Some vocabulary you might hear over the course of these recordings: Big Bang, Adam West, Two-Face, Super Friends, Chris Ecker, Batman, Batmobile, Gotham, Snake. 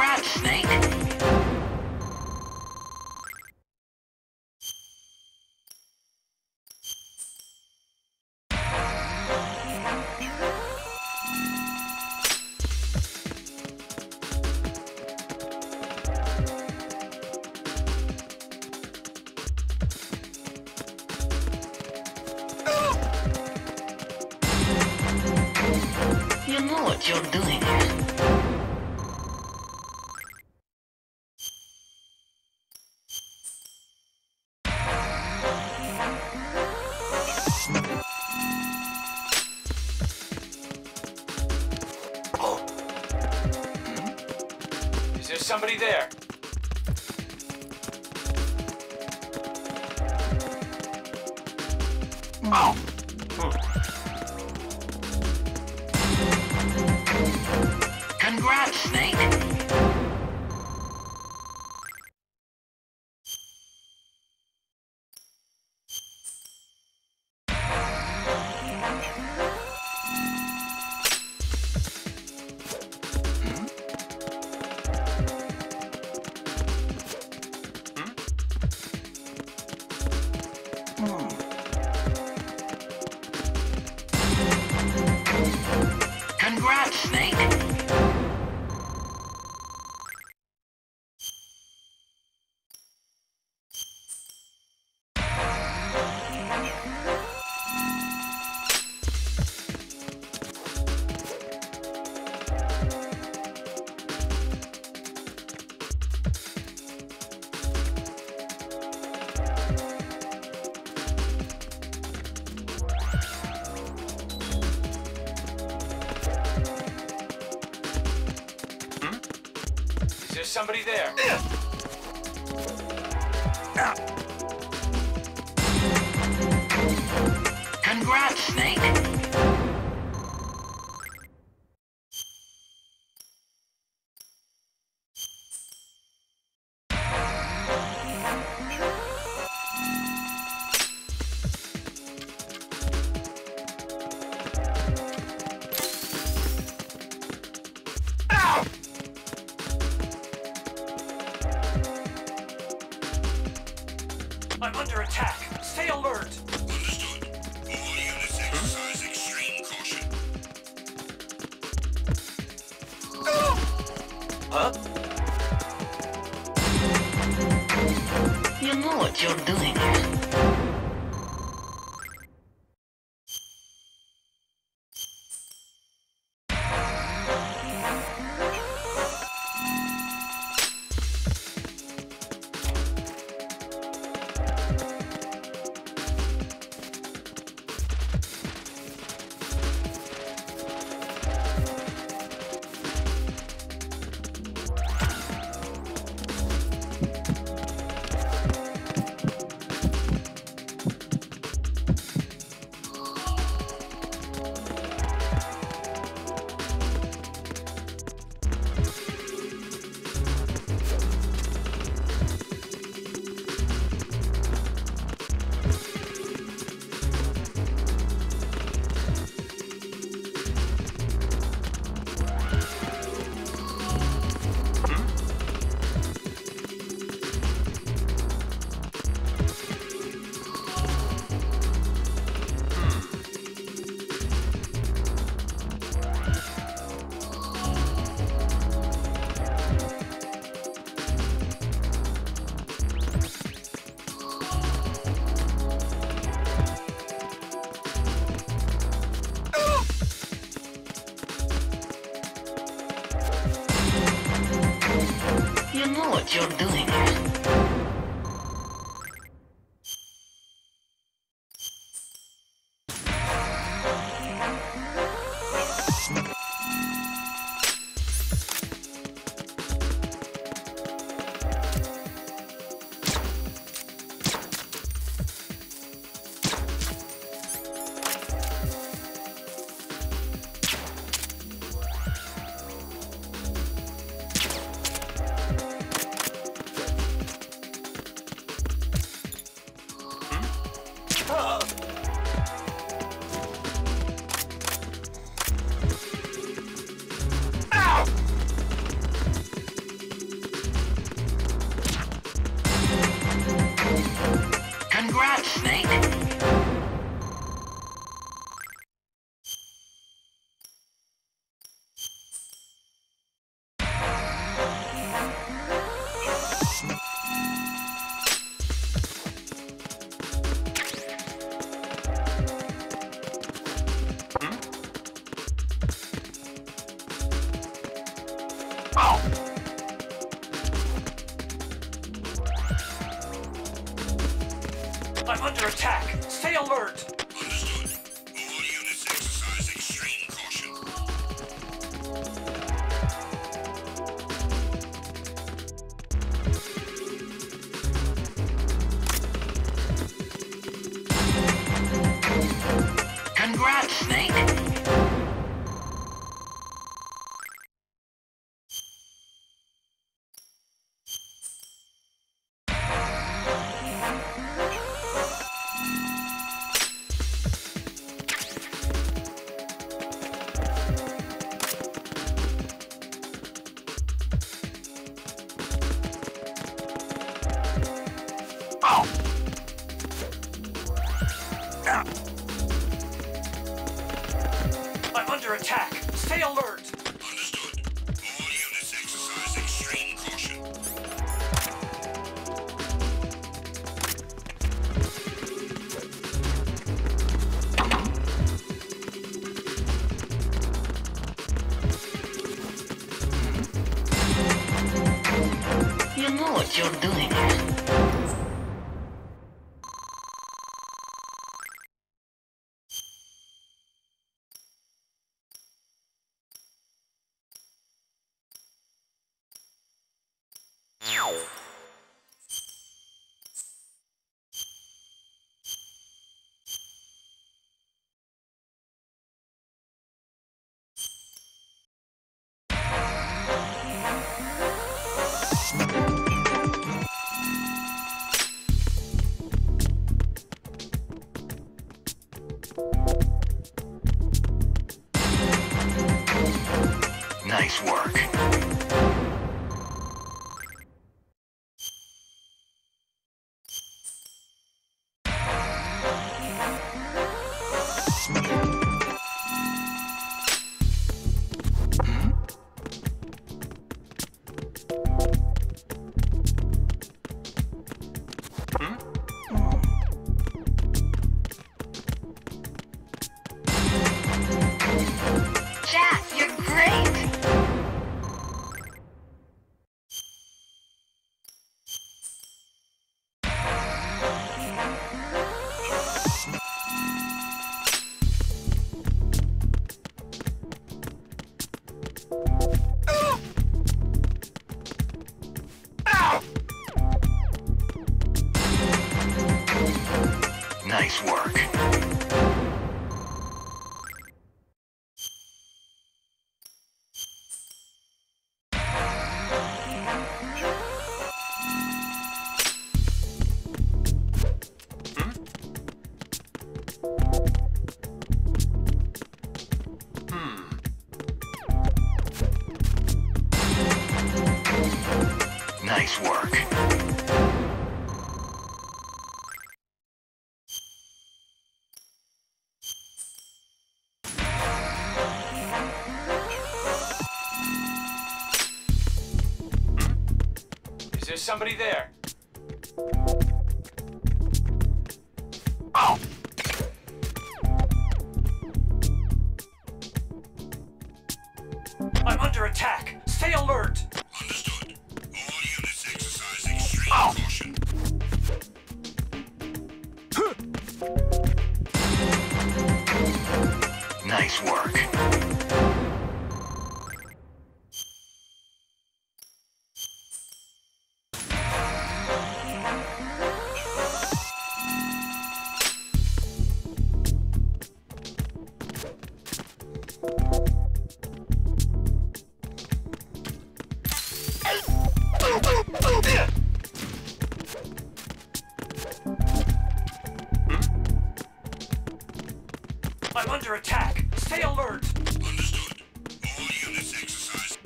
right, Snake. You know what you're doing. Oh. Is there somebody there? Oh. Congrats, Snake! Congrats, Snake! There's somebody there. Congrats, Snake. I'm under attack. Stay alert. Understood. All units exercise extreme caution. Huh? You know what you're doing. You know what you're doing. are under attack. Stay alert. Understood. All units exercise extreme caution. Congrats, Snake. I'm under attack. Stay alert. Understood. All units exercise extreme caution. You know what you're doing. Nice work. Nice work. Nice work. There's somebody there. Oh. I'm under attack. Stay alert. Understood. All units exercise extreme caution. Nice work. I'm under attack. Stay alert. Understood. All units exercise.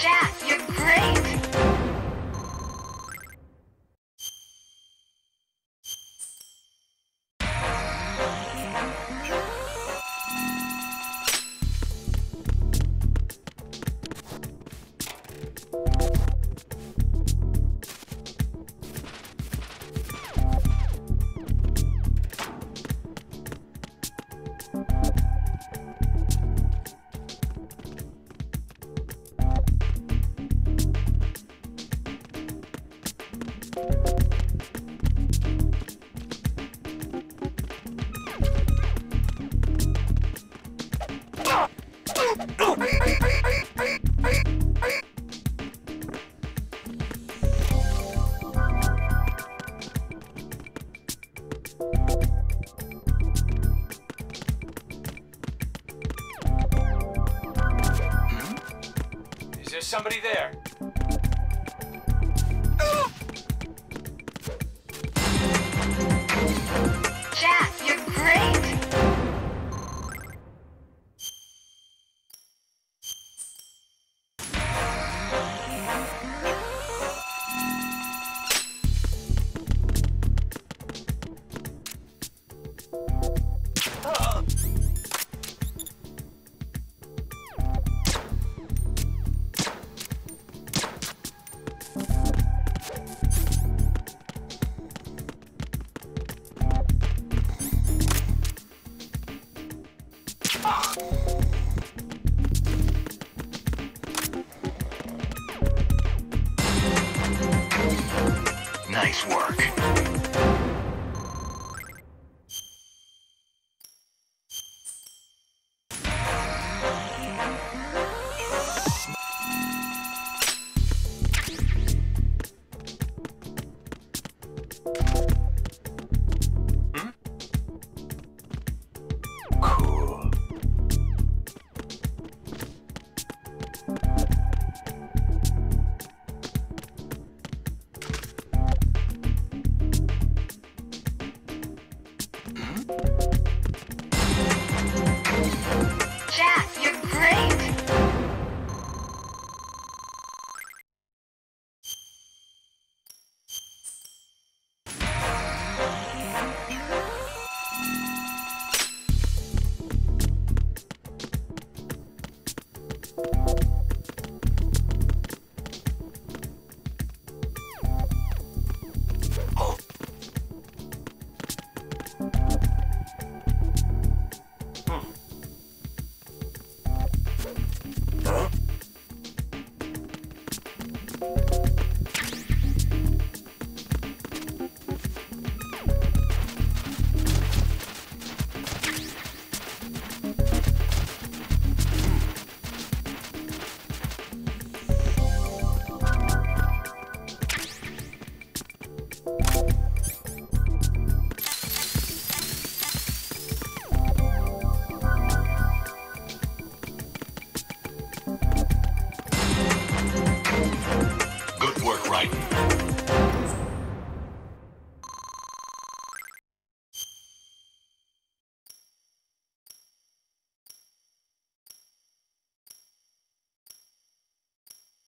Jack, you're great. somebody there. Jack, you're great! Nice work.